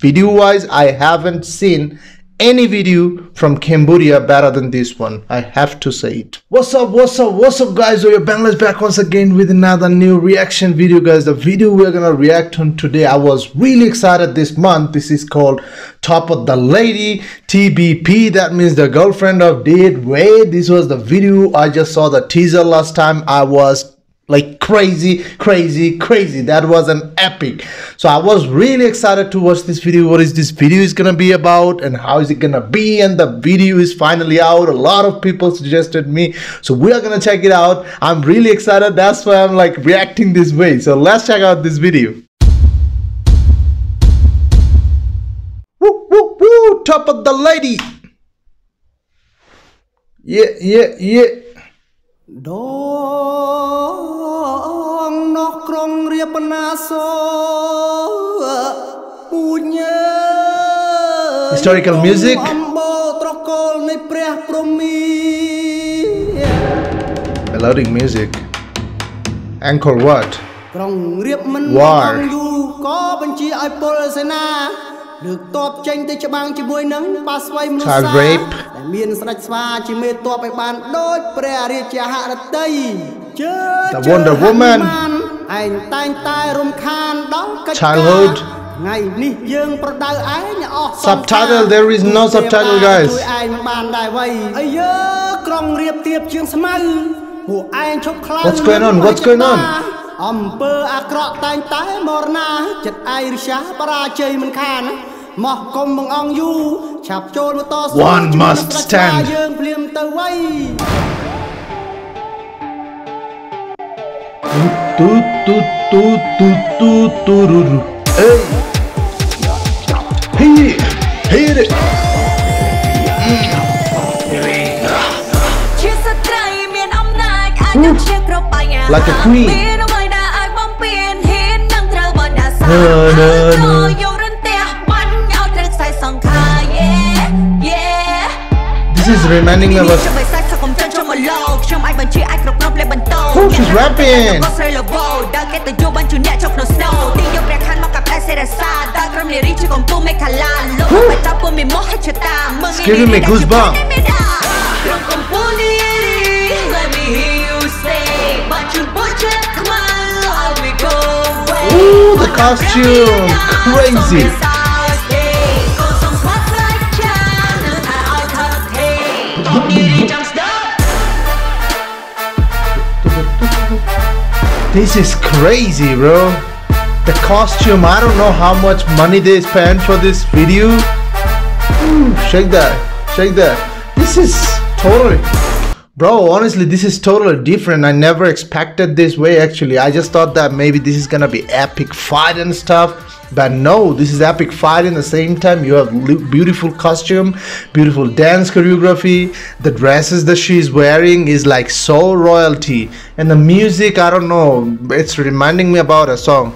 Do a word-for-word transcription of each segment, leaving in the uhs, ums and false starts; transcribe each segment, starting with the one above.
Video wise, I haven't seen any video from Cambodia better than this one, I have to say it. What's up, what's up, what's up guys? O Yea Bangla back once again with another new reaction video guys. The video we're gonna react on today, I was really excited this month. This is called Top of the Lady, T B P, that means the girlfriend of Ditway. This was the video, I just saw the teaser last time. I was like crazy, crazy, crazy. That was an epic. So I was really excited to watch this video. What is this video is gonna be about and how is it gonna be? And the video is finally out. A lot of people suggested me. So we are gonna check it out. I'm really excited. That's why I'm like reacting this way. So let's check out this video. Woo, woo, woo, Top of the Lady. Yeah, yeah, yeah. No. Historical music. Melodic music. Anchor what? War. Child rape. The Wonder Woman. Childhood. Subtitle. There is no subtitle, guys. What's going on? What's going on? One must stand. Tu tu tu tu tu tu ru ru. Hey, hey, hey. Like a queen. No, no, no. This is reminding me of. Oh, she's rapping. Ooh. It's giving me goosebumps. Ooh, the costume, crazy. This is crazy, bro. The costume, I don't know how much money they spent for this video. Ooh, shake that, shake that. This is totally, bro, honestly, this is totally different. I never expected this way, actually. I just thought that maybe this is gonna be epic fight and stuff. But no, this is epic fight. In the same time, you have beautiful costume, beautiful dance choreography. The dresses that she's wearing is like so royalty. And the music, I don't know, it's reminding me about a song.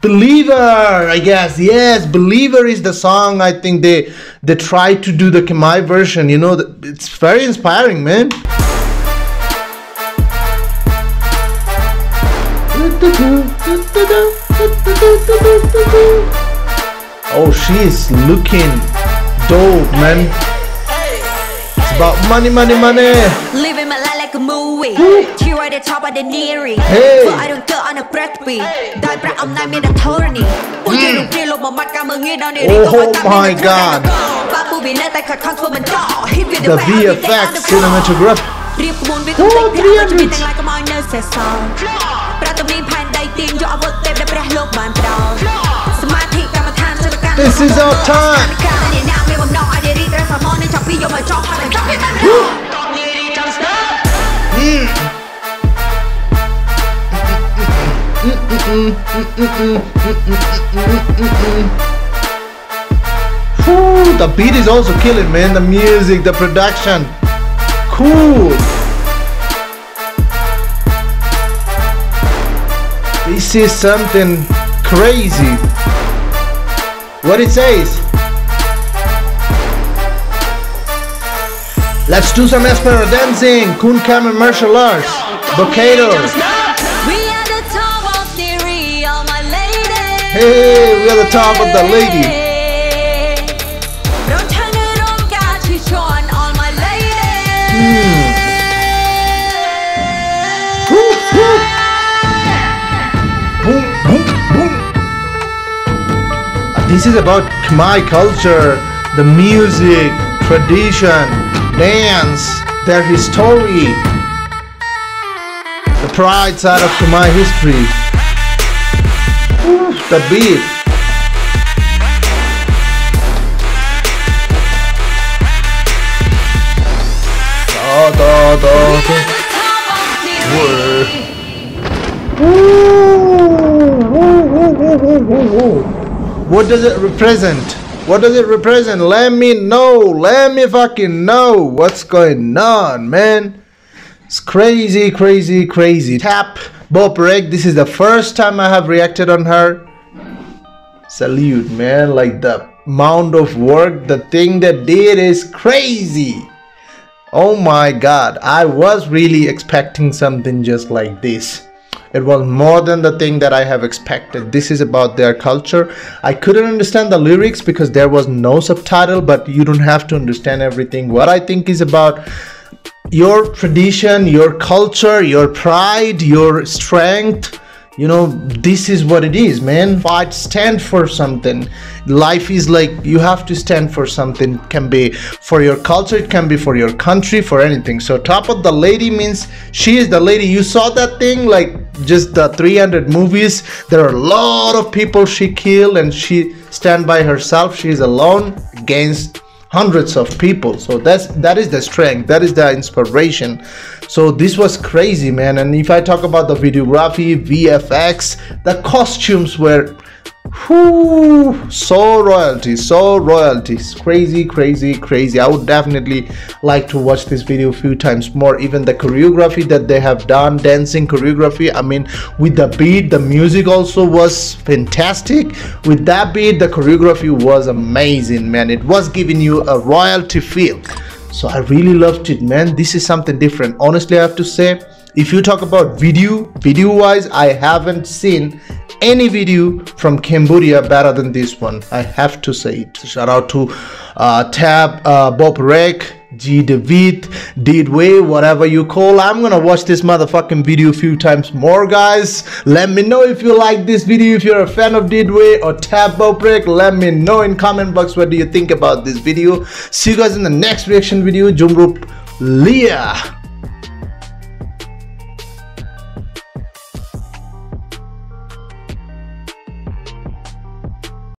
Believer, I guess. Yes, Believer is the song. I think they they try to do the Khmer version, you know. It's very inspiring, man. Oh, she's looking dope, man. It's about money, money, money. Living my life like a movie. She ride the top of the neary. But I don't go on a breakbeat. That break I'm not in a tourney. Oh my god. The V F X cinematography. Oh, three hundred. This is our time. Ooh, the beat is also killing, man. The music, the production, cool. This is something crazy. What it says? Let's do some Espero dancing, Kun Kamen martial arts, Bokado. We are the top Hey, we are the top of the lady. This is about Khmer culture, the music, tradition, dance, their history, the pride side of Khmer history. Ooh, the beat. Da, da, da, da. Whoa. Ooh, ooh, ooh, ooh, ooh, ooh, ooh. What does it represent? What does it represent? Let me know. Let me fucking know what's going on, man. It's crazy, crazy, crazy. Tep Boprek. This is the first time I have reacted on her. Salute, man. Like the amount of work the thing that did is crazy. Oh my god. I was really expecting something just like this. It was more than the thing that I have expected. This is about their culture. I couldn't understand the lyrics because there was no subtitle, but you don't have to understand everything. What I think is about your tradition, your culture, your pride, your strength. You know, this is what it is, man. Fight, stand for something. Life is like, you have to stand for something. It can be for your culture, it can be for your country, for anything. So top of the lady means she is the lady. You saw that thing, like just the three hundred movies. There are a lot of people she killed and she stand by herself. She is alone against hundreds of people. So that's that is the strength, that is the inspiration. So this was crazy, man. And if I talk about the videography, V F X, the costumes were whoo, so royalty, so royalties. Crazy, crazy, crazy. I would definitely like to watch this video a few times more. Even the choreography that they have done, dancing choreography, I mean, with the beat, the music also was fantastic. With that beat, the choreography was amazing, man. It was giving you a royalty feel. So I really loved it, man. This is something different. Honestly, I have to say, if you talk about video, video wise, I haven't seen any video from Cambodia better than this one. I have to say it. Shout out to uh, Tep uh, Boprek, G Devith, Ditway, whatever you call. I'm gonna watch this motherfucking video a few times more, guys. Let me know if you like this video. If you're a fan of Ditway or Tep Boprek, let me know in comment box what do you think about this video. See you guys in the next reaction video. Jumrup Leah.